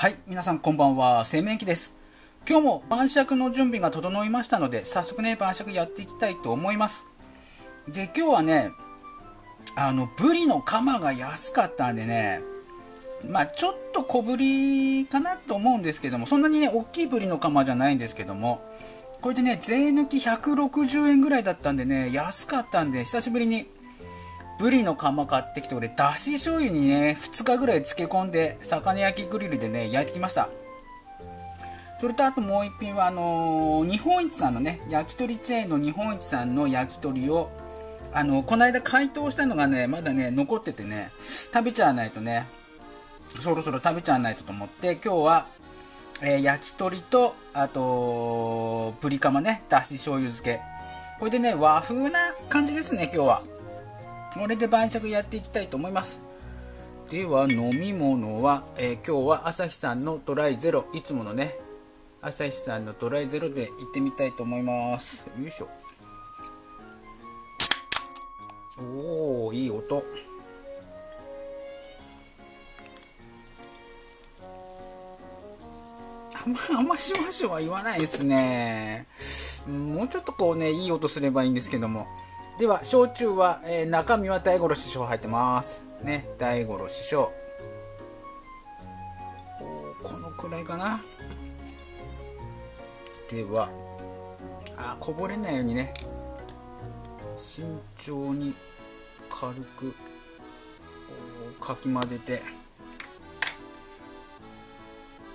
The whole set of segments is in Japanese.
はい、皆さんこんばんは、製麺機です。今日も晩酌の準備が整いましたので、早速ね、晩酌やっていきたいと思います。で、今日はね、ブリの釜が安かったんでね、まあちょっと小ぶりかなと思うんですけども、そんなにね、大きいブリの釜じゃないんですけども、これでね、税抜き160円ぐらいだったんでね、安かったんで、久しぶりにブリの釜買ってきて、俺だし醤油にね2日ぐらい漬け込んで魚焼きグリルでね焼いてきました。それとあともう一品は日本一さんのね焼き鳥チェーンの日本一さんの焼き鳥をこの間解凍したのがねまだね残っててね食べちゃわないとねそろそろ食べちゃわないとと思って今日は、焼き鳥とあとぶり釜ねだし醤油漬けこれでね和風な感じですね今日は。これで晩酌やっていきたいと思います。では飲み物は、今日は朝日さんのトライゼロいつものね朝日さんのトライゼロでいってみたいと思います。よいしょ。おおいい音。あんましわしわ言わないですね。もうちょっとこうねいい音すればいいんですけども。では焼酎は、中身は大五郎師匠入ってますね。大五郎師匠このくらいかな。ではこぼれないようにね慎重に軽くかき混ぜて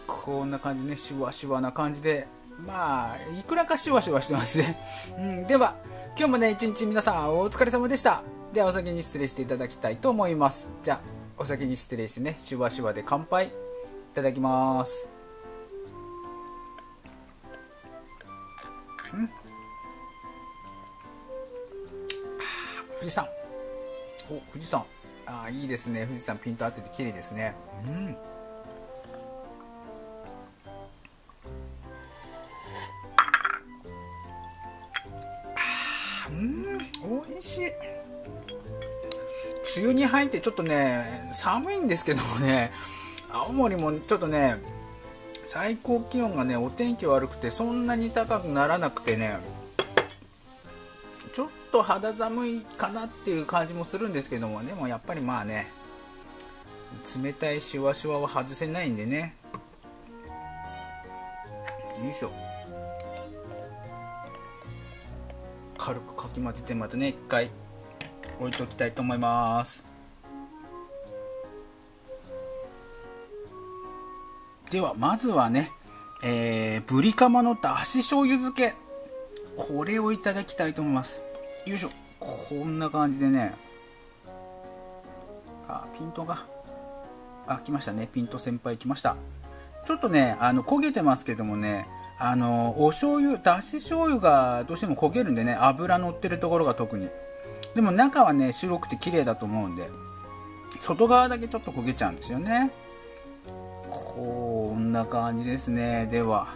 こんな感じねシュワシュワな感じでまあいくらかシュワシュワしてますねでは今日もね一日皆さんお疲れ様でした。ではお先に失礼していただきたいと思います。じゃあお先に失礼してねシュワシュワで乾杯いただきます。富士山富士山いいですね。富士山ピンと合ってて綺麗ですね。美味しい。梅雨に入ってちょっとね寒いんですけどもね青森もちょっとね最高気温がねお天気悪くてそんなに高くならなくてねちょっと肌寒いかなっていう感じもするんですけどもでもやっぱりまあね冷たいシュワシュワは外せないんでね。よいしょ。軽くかき混ぜてまたね一回置いておきたいと思います。ではまずはね、ぶりカマのだし醤油漬けこれをいただきたいと思います。よいしょ。こんな感じでねピントが来ましたね。ピント先輩来ました。ちょっとね焦げてますけどもねお醤油だし醤油がどうしても焦げるんでね油乗ってるところが特にでも中はね白くて綺麗だと思うんで外側だけちょっと焦げちゃうんですよね。こんな感じですね。では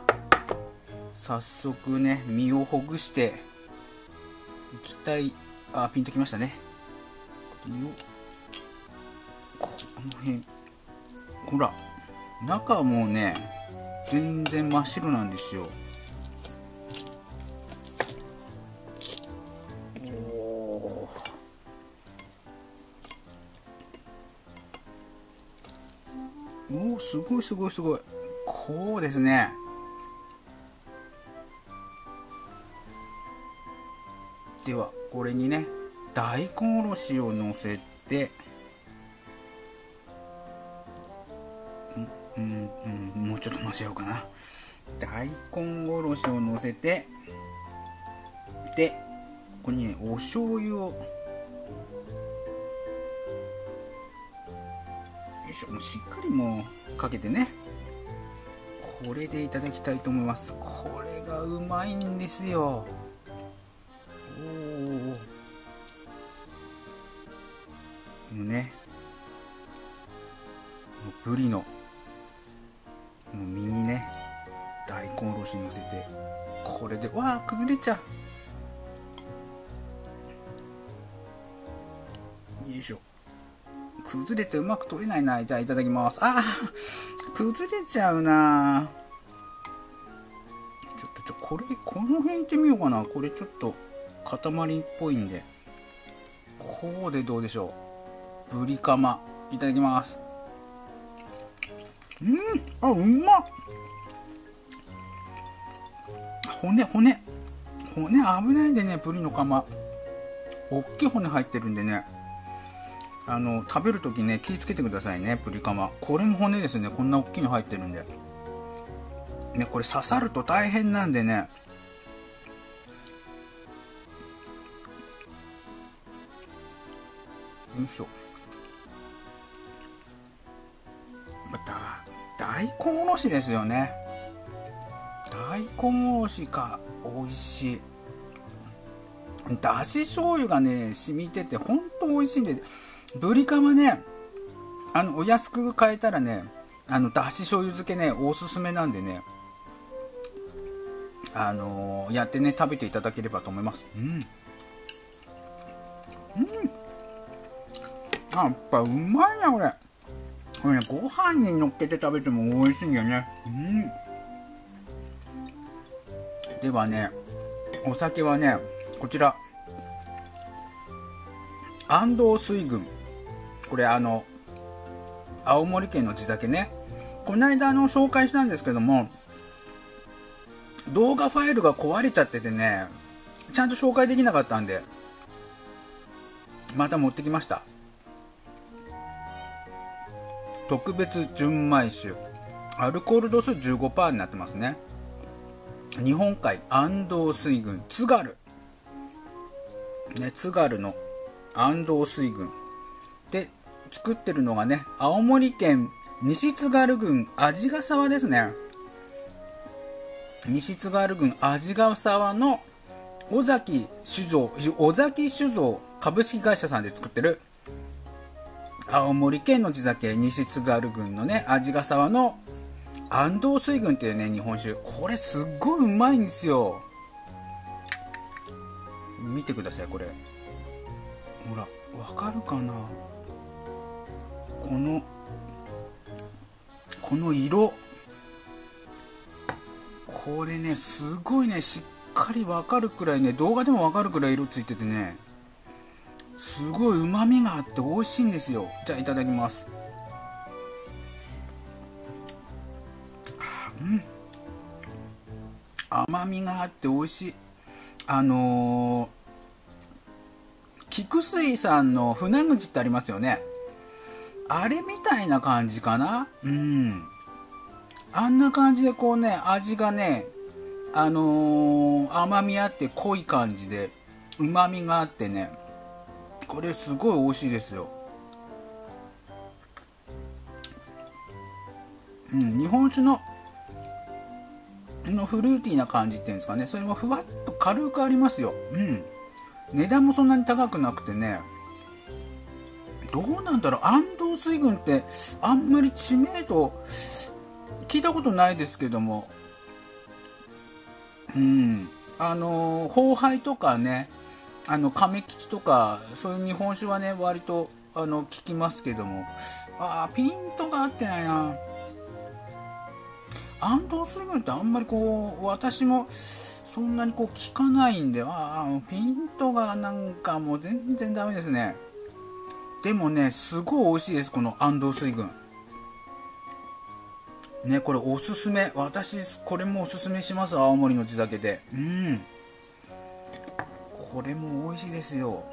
早速ね身をほぐしていきたい。ピンときましたね。この辺ほら中はもうね全然真っ白なんですよ。おおすごいすごいすごい。こうですねではこれにね大根おろしをのせてもうちょっと混ぜようかな。大根おろしをのせてでここにねお醤油をよいしょ。もうしっかりもうかけてねこれでいただきたいと思います。これがうまいんですよ。おーもうねぶりの身にね大根おろしのせてこれでわあ崩れちゃう。よいしょ。崩れてうまく取れないな。じゃあいただきます。あー、崩れちゃうな。ちょっとこの辺いってみようかな。これちょっと塊っぽいんで、こうでどうでしょう。ぶりカマいただきます。うん、あ、うまっ。骨危ないんでね、ぶりのカマおっきい骨入ってるんでね、食べるときね、気をつけてくださいね。ぶりカマ、これも骨ですね。こんなおっきいの入ってるんでね、これ刺さると大変なんでね。よいしょ。また大根おろしですよね。大根おろしが美味しい。だし醤油がね染みててほんと美味しいんで、ぶりカマね、お安く買えたらね、だし醤油漬けねおすすめなんでね、やってね食べていただければと思います。うんうん、あ、やっぱうまいなこれ。これね、ご飯に乗っけて食べても美味しいんだよね。うん。ではね、お酒はね、こちら安藤水軍、これ青森県の地酒ね。この間紹介したんですけども、動画ファイルが壊れちゃっててね、ちゃんと紹介できなかったんで、また持ってきました。特別純米酒、アルコール度数 15% になってますね。日本海安藤水軍津軽ね、津軽の安藤水軍で作ってるのがね、青森県西津軽郡鰺ヶ沢ですね。西津軽郡鰺ヶ沢の尾崎酒造株式会社さんで作ってる青森県の地酒、西津軽郡のね鰺ヶ沢の安藤水軍っていうね日本酒、これすっごいうまいんですよ。見てください、これ。ほら、わかるかな、この色。これねすごいね、しっかりわかるくらいね、動画でもわかるくらい色ついててね、すごいうまみがあって美味しいんですよ。じゃあいただきます。うん、甘みがあって美味しい。菊水さんの船口ってありますよね。あれみたいな感じかな。うん。あんな感じでこうね、味がね、甘みあって濃い感じで、旨みがあってね、これすごい美味しいですよ。うん、日本酒のフルーティーな感じっていうんですかね。それもふわっと軽くありますよ。うん。値段もそんなに高くなくてね。どうなんだろう、安藤水軍ってあんまり知名度聞いたことないですけども、うん、豊杯とかね、亀吉とかそういう日本酒はね割と聞きますけども、あー、ピントが合ってないな。安藤水軍ってあんまりこう私もそんなにこう聞かないんで、あ、ピントがなんかもう全然ダメですね。でもねすごい美味しいです、この安藤水軍ね。これおすすめ、私これもおすすめします、青森の地酒で。うん、これも美味しいですよ。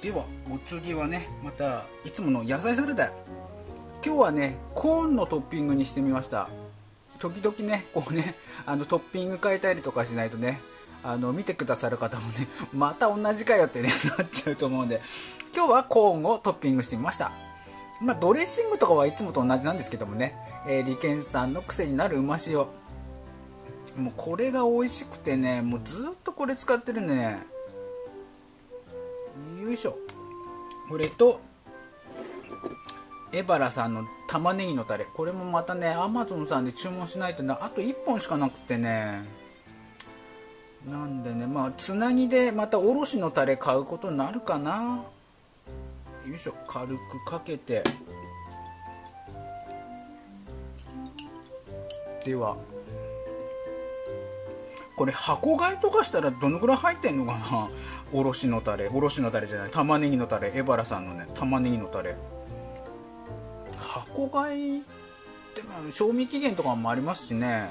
ではお次はね、またいつもの野菜サラダ。今日はねコーンのトッピングにしてみました。時々ねこうねトッピング変えたりとかしないとね、見てくださる方もねまた同じかよってねなっちゃうと思うんで、今日はコーンをトッピングしてみました。まあドレッシングとかはいつもと同じなんですけどもね、リケンさんの癖になるうま塩、もうこれが美味しくてね、もうずっとこれ使ってるね。よいしょ。これとエバラさんの玉ねぎのタレ、これもまたねアマゾンさんで注文しないとね、あと1本しかなくてね、なんでね、まあつなぎでまたおろしのタレ買うことになるかな。よいしょ、軽くかけて、ではこれ箱買いとかしたらどのくらい入ってんのかな。おろしのタレ、おろしのタレじゃない、玉ねぎのタレ、エバラさんのね玉ねぎのタレ、箱買いでも賞味期限とかもありますしね。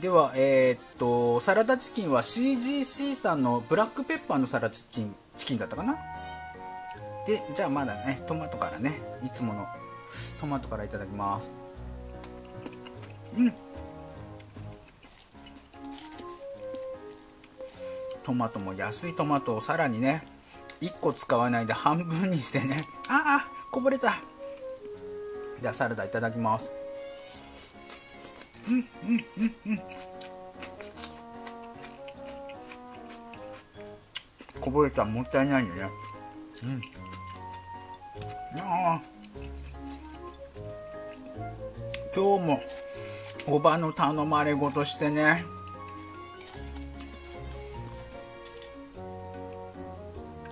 ではサラダチキンは CGC さんのブラックペッパーのサラダチキンだったかな。でじゃあまだねトマトからね、いつものトマトからいただきます。うん、トマトも安いトマトをさらにね1個使わないで半分にしてね、ああこぼれた。じゃあサラダいただきます。うんうんうんうん、こぼれた、もったいないよね。うん、ああ今日もおばの頼まれごとしてね、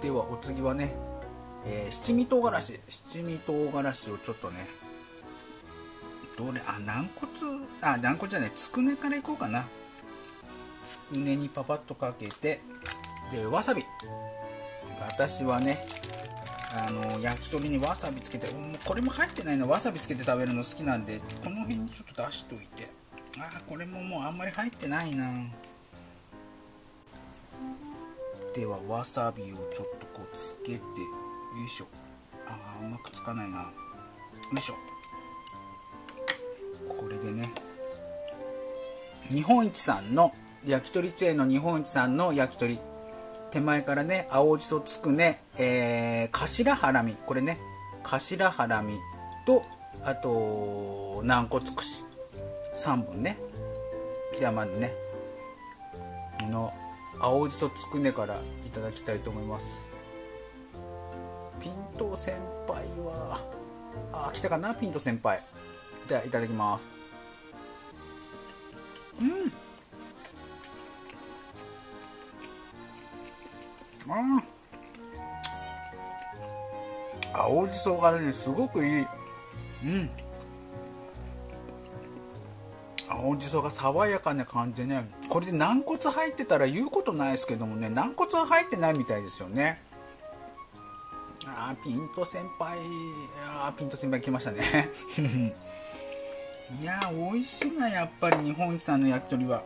ではお次はね、七味唐辛子、七味唐辛子をちょっとね、どれ、あ、軟骨じゃない、つくねからいこうかな。つくねにパパッとかけて、でわさび、私はね焼き鳥にわさびつけて、これも入ってないの、わさびつけて食べるの好きなんで、この辺にちょっと出しといて、あ、これももうあんまり入ってないな。ではわさびをちょっとこうつけて、よいしょ、あーうまくつかないな、よいしょ、これでね、日本一さんの焼き鳥チェーンの日本一さんの焼き鳥、手前からね青じそつくね、頭ハラミ、これね頭ハラミとあと軟骨串3本ね。じゃあまずねの青じそつくねからいただきたいと思います。ピント先輩は来たかな、ピント先輩。じゃあいただきます。うん、青じそがねすごくいい。うん、青じそが爽やかな感じでね、これで軟骨入ってたら言うことないですけどもね、軟骨は入ってないみたいですよね。あーピント先輩、ピント先輩来ましたね。いやー美味しいな、やっぱり日本一さんの焼き鳥は。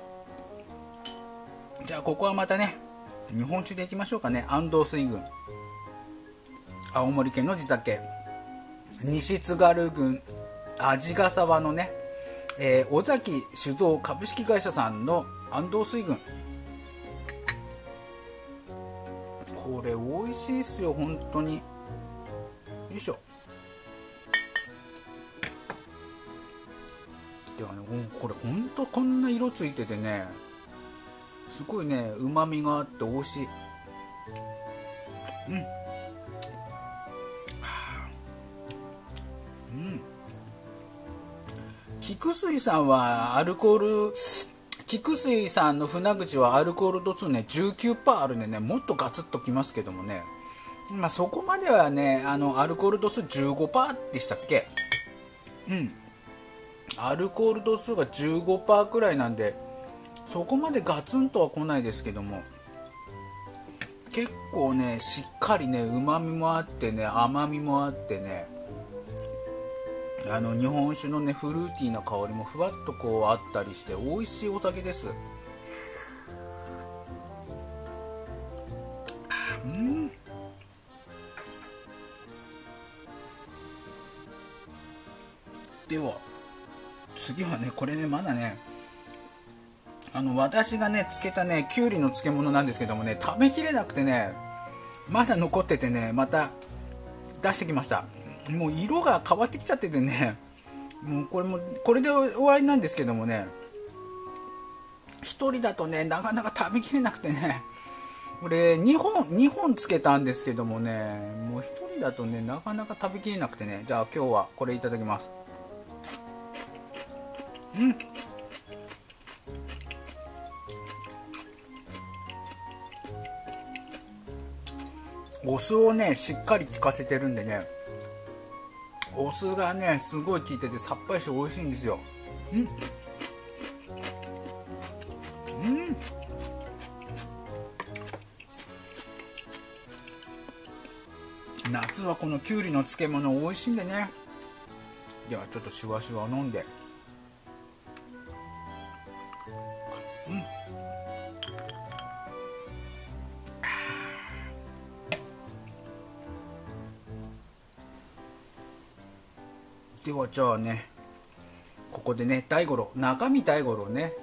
じゃあここはまたね日本酒でいきましょうかね。安藤水軍、青森県の地酒、西津軽郡鰺ヶ沢のね尾崎酒造株式会社さんの安藤水軍、これ美味しいっすよ本当に。よいしょ、ではねこれほんとこんな色ついててね、すごいねうまみがあって美味しい。うん、菊水さんはアルコール、菊水さんの船口はアルコール度数ね 19% あるんでね、もっとガツッときますけどもね、まあ、そこまではねアルコール度数 15% でしたっけ。うん、アルコール度数が 15% くらいなんで、そこまでガツンとは来ないですけども、結構ねしっかりねうまみもあってね甘みもあってね、日本酒のねフルーティーな香りもふわっとこうあったりして美味しいお酒です。うん、では次はね、これねまだね私がね漬けたねきゅうりの漬物なんですけどもね、食べきれなくてねまだ残っててね、また出してきました。もう色が変わってきちゃっててね、もうこれで終わりなんですけどもね、1人だとねなかなか食べきれなくてね、これ2本つけたんですけどもね、もう1人だとねなかなか食べきれなくてね。じゃあ今日はこれいただきます。うん。お酢をねしっかり効かせてるんでね、お酢がねすごい効いててさっぱりして美味しいんですよ。うん。うん。夏はこのきゅうりの漬物美味しいんでね。ではちょっとシュワシュワ飲んで、うん、ではじゃあね、ここでね大五郎、中身大五郎ね、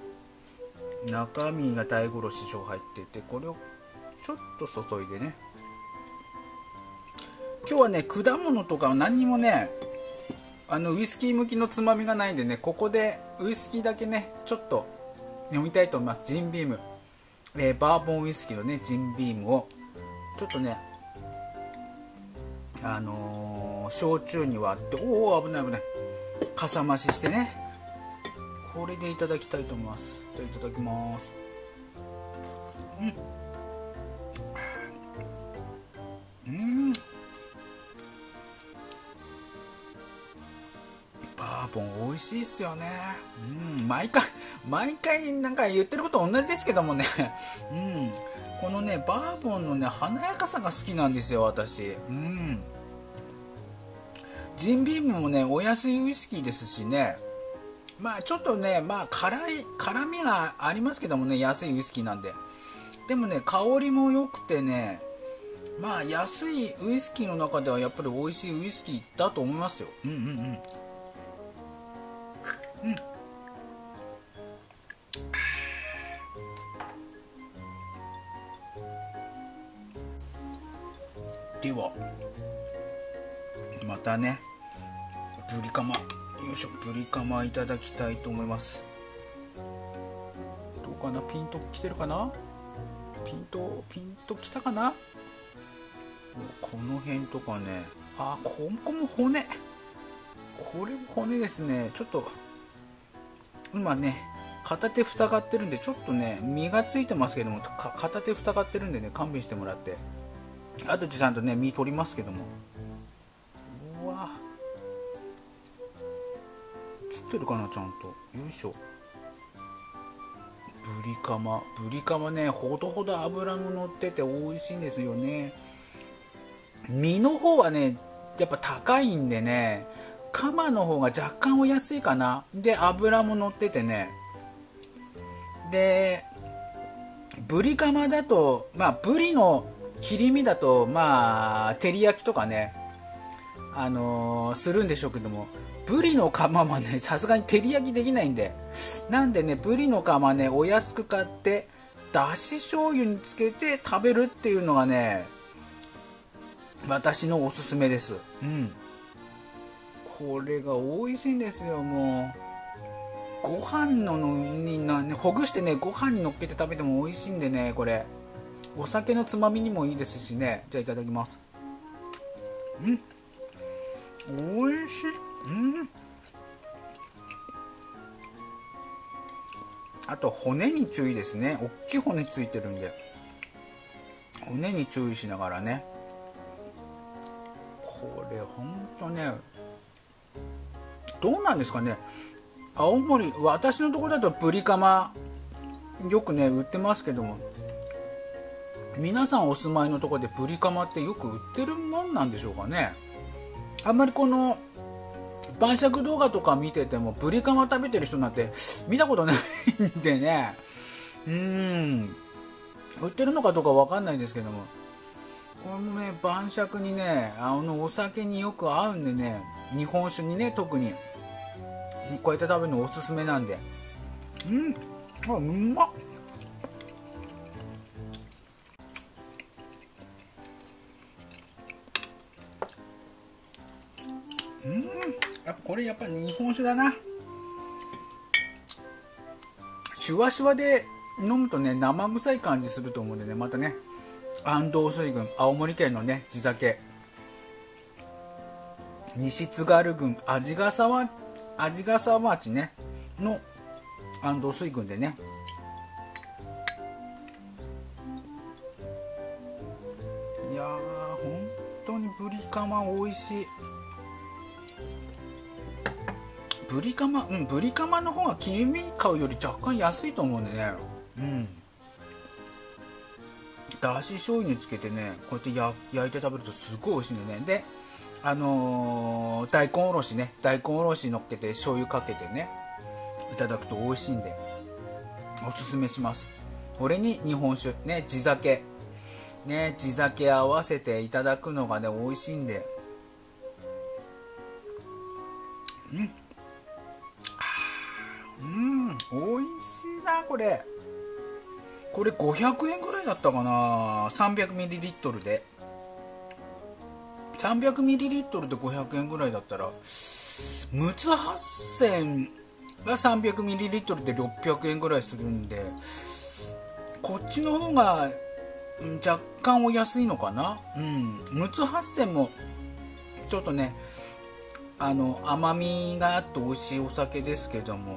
中身が大五郎師匠入ってて、これをちょっと注いでね。今日はね果物とか何にもね、ウイスキー向きのつまみがないんでね、ここでウイスキーだけねちょっと飲みたいと思います。ジンビーム、バーボンウイスキーのねジンビームをちょっとね焼酎に割って、おお危ない危ない、かさ増ししてね、これでいただきたいと思います。じゃあいただきます。うん、うん、美味しいっすよね。うん、毎回なんか言ってること同じですけどもねうん、このねバーボンのね華やかさが好きなんですよ私。うん、ジンビームもねお安いウイスキーですしね、まあちょっとね、まあ辛みがありますけどもね、安いウイスキーなんで。でもね香りも良くてね、まあ安いウイスキーの中ではやっぱり美味しいウイスキーだと思いますよ。うんうんうん、うん、ではまたねぶりカマ、よいしょ、ぶりカマいただきたいと思います。どうかな、ピンときてるかな、ピンときたかな。この辺とかね、あ、ここも骨、これも骨ですね。ちょっと今ね片手塞がってるんで、ちょっとね身がついてますけども、片手塞がってるんでね勘弁してもらって、あとちゃんとね身取りますけども。うわ、つってるかなちゃんと、よいしょ。ぶりカマね、ほどほど脂ものってて美味しいんですよね。身の方はねやっぱ高いんでね、カマの方が若干お安いかな。で油も乗っててね、でブリカマだと、まあブリの切り身だと、まあ照り焼きとかねするんでしょうけども、ブリのカマはねさすがに照り焼きできないんで、なんでねブリのカマねお安く買ってだし醤油につけて食べるっていうのがね私のおすすめです。うん、これが美味しいんですよ。もうご飯のにねほぐしてねご飯にのっけて食べても美味しいんでね、これお酒のつまみにもいいですしね。じゃあいただきます。うん、おいしい。うん、あと骨に注意ですね、おっきい骨ついてるんで骨に注意しながらね。これほんとねどうなんですかね、青森、私のところだとぶりカマよくね売ってますけども、皆さんお住まいのところでぶりカマってよく売ってるもんなんでしょうかね。あんまりこの晩酌動画とか見ててもぶりカマ食べてる人なんて見たことないんでね、売ってるのかどうかわかんないんですけども、これもね晩酌にねお酒によく合うんでね、日本酒にね特にこうやって食べるのおすすめなんで。うん、あ、うまっ。うん、やっぱこれやっぱ日本酒だな。シュワシュワで飲むとね生臭い感じすると思うんでね、またね安藤水郡、青森県のね地酒、西津軽郡鰺ヶ沢町ねの安藤水郡でね、いやー本当にぶりカマ美味しい。ぶりカマ、ぶりカマの方がキンカウより若干安いと思うんでね、だし醤油につけてねこうやって焼いて食べるとすごい美味しいんでね。で大根おろしね、大根おろしのっけて醤油かけてねいただくと美味しいんでおすすめします。これに日本酒ね、地酒ね、地酒合わせていただくのがね美味しいんで、美味しいな。これ500円ぐらいだったかな。 300ml で 300ml で500円ぐらいだったら、陸奥八仙が 300ml で600円ぐらいするんで、こっちの方が若干お安いのかな。陸奥八仙もちょっとね甘みがあって美味しいお酒ですけども、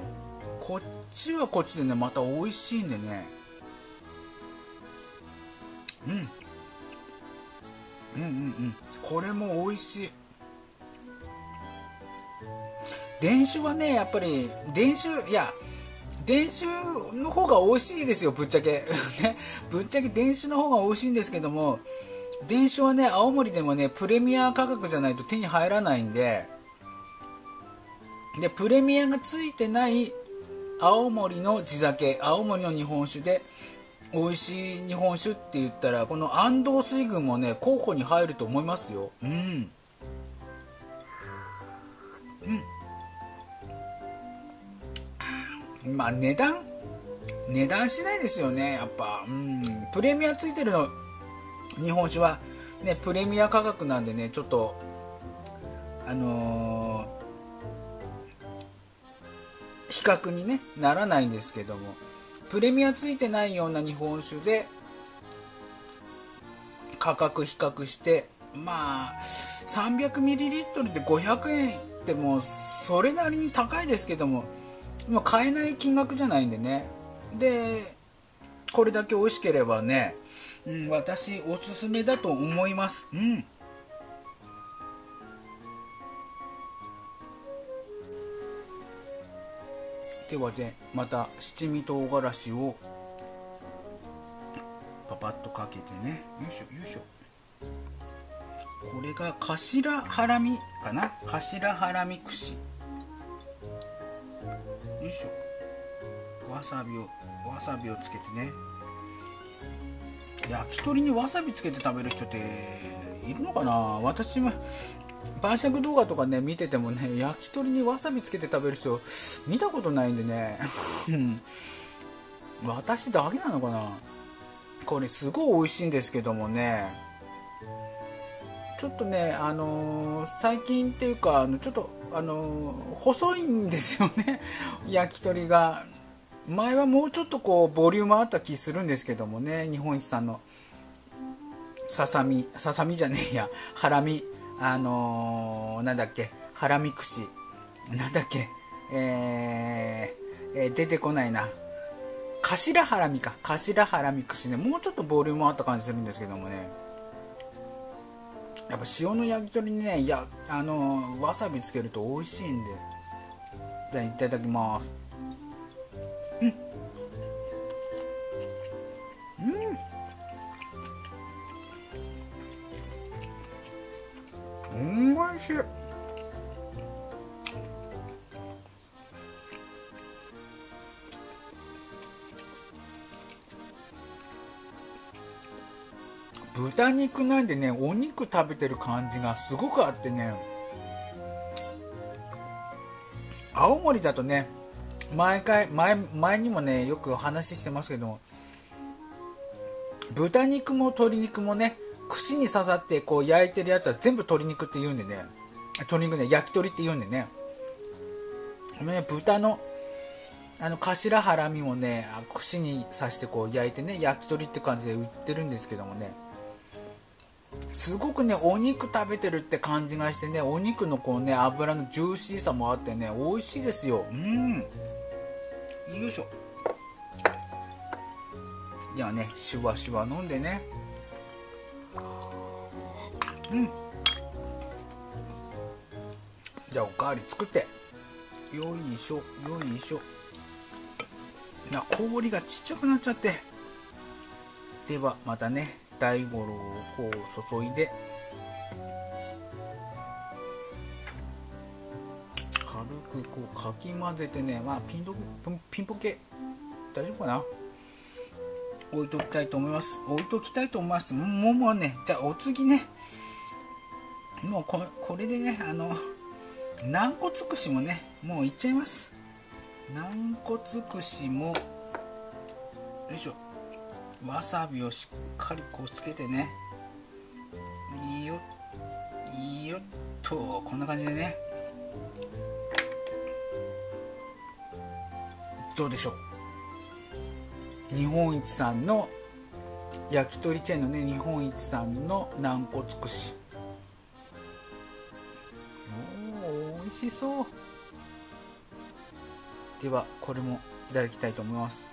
こっちはこっちでねまた美味しいんでね、これも美味しい。田酒はねやっぱり田酒の方が美味しいですよ、ぶっちゃけねぶっちゃけ田酒の方が美味しいんですけども、田酒はね青森でもねプレミア価格じゃないと手に入らないんで、でプレミアがついてない青森の地酒、青森の日本酒で美味しい日本酒って言ったらこの安藤水軍もね候補に入ると思いますよ。まあ値段次第ですよねやっぱ。プレミアついてるの日本酒はねプレミア価格なんでね、ちょっと比較に、ね、ならないんですけども、プレミアついてないような日本酒で価格比較して、まあ 300ml で500円ってもうそれなりに高いですけども、今買えない金額じゃないんでね。でこれだけ美味しければね、私おすすめだと思います。ではね、また七味唐辛子をパパッとかけてね、よいしょよいしょ、これが頭ハラミかな、頭ハラミ串、よいしょ、わさびをつけてね、焼き鳥にわさびつけて食べる人っているのかな。私は晩酌動画とかね見ててもね焼き鳥にわさびつけて食べる人見たことないんでね私だけなのかな。これすごい美味しいんですけどもね、ちょっとね最近っていうかちょっと細いんですよね焼き鳥が。前はもうちょっとこうボリュームあった気するんですけどもね、日本一さんのささみじゃねえや、ハラミ、なんだっけ、ハラミ串なんだっけ、出てこないな、頭ハラミか、頭ハラミ串ね、もうちょっとボリュームあった感じするんですけどもね、やっぱ塩の焼き鳥にねわさびつけると美味しいんで、じゃあいただきます。おいしい。豚肉なんでねお肉食べてる感じがすごくあってね、青森だとね前にもねよく話してますけども、豚肉も鶏肉もね串に刺さってこう焼いてるやつは全部鶏肉って言うんでね、鶏肉ね、焼き鳥って言うんでね、豚の頭ハラミもね串に刺してこう焼いてね焼き鳥って感じで売ってるんですけどもね、すごくねお肉食べてるって感じがしてね、お肉のこうね脂のジューシーさもあってね美味しいですよ。うん、よいしょ。ではねシュワシュワ飲んでね、うん、じゃあおかわり作って、よいしょよいしょ。な、氷がちっちゃくなっちゃって。ではまたね大五郎をこう注いで軽くこうかき混ぜてね、まあピンポケ大丈夫かな、置いときたいと思います。もうね、じゃあお次ね、もうこれでね、軟骨串もねもういっちゃいます。軟骨串もよいしょ、わさびをしっかりこうつけてね、よっとこんな感じでね、どうでしょう、日本一さんの焼き鳥チェーンのね日本一さんの軟骨串、美味しそう。ではこれもいただきたいと思います。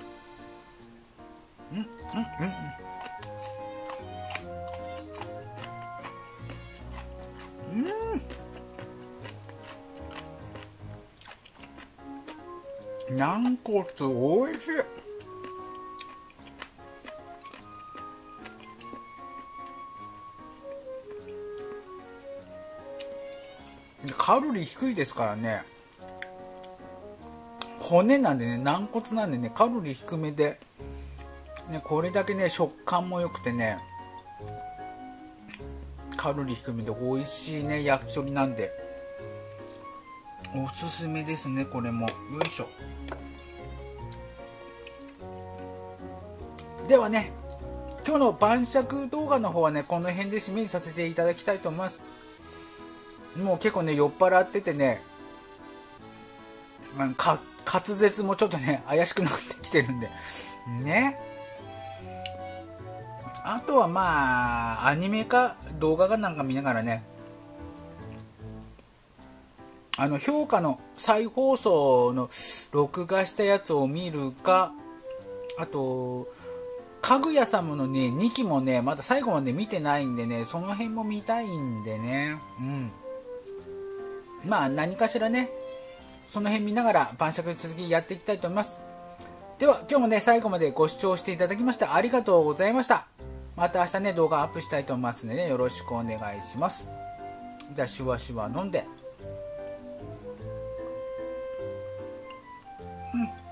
軟骨おいしい。カロリー低いですからね、骨なんでね、軟骨なんでねカロリー低めで、ね、これだけね食感も良くてねカロリー低めで美味しいね焼き鳥なんでおすすめですね。これもよいしょ。ではね今日の晩酌動画の方はねこの辺で締めにさせていただきたいと思います。もう結構ね酔っ払っててね、滑舌もちょっとね怪しくなってきてるんでね。あとはまあアニメか動画かなんか見ながらね、評価の再放送の録画したやつを見るか、あとかぐや様のね2期もねまだ最後まで見てないんでね、その辺も見たいんでね、うん、まあ何かしらねその辺見ながら晩酌続きやっていきたいと思います。では今日もね最後までご視聴していただきましてありがとうございました。また明日ね動画アップしたいと思いますのでねよろしくお願いします。じゃあシュワシュワ飲んで、うん。